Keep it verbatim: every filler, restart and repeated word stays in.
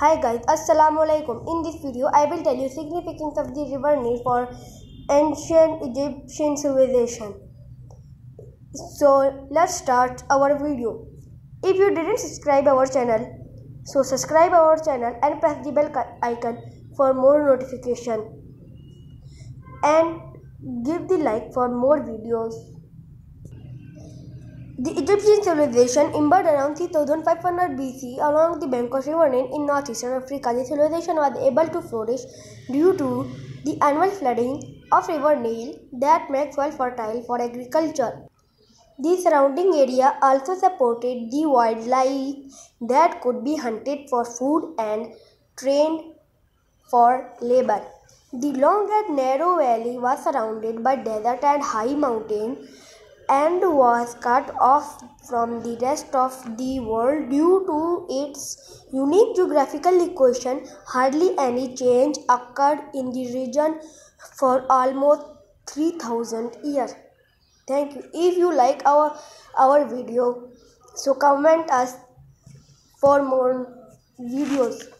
Hi guys, Assalamualaikum. In this video, I will tell you significance of the river Nile for ancient Egyptian civilization. So let's start our video. If you didn't subscribe our channel, so subscribe our channel and press the bell icon for more notification and give the like for more videos. The Egyptian civilization emerged around three thousand five hundred B C along the bank of the river Nile in northeastern Africa. The civilization was able to flourish due to the annual flooding of river Nile that makes soil fertile for agriculture. The surrounding area also supported the wildlife that could be hunted for food and trained for labor. The long and narrow valley was surrounded by desert and high mountains and was cut off from the rest of the world due to its unique geographical location. Hardly any change occurred in the region for almost three thousand years. Thank you. If you like our, our video, so comment us for more videos.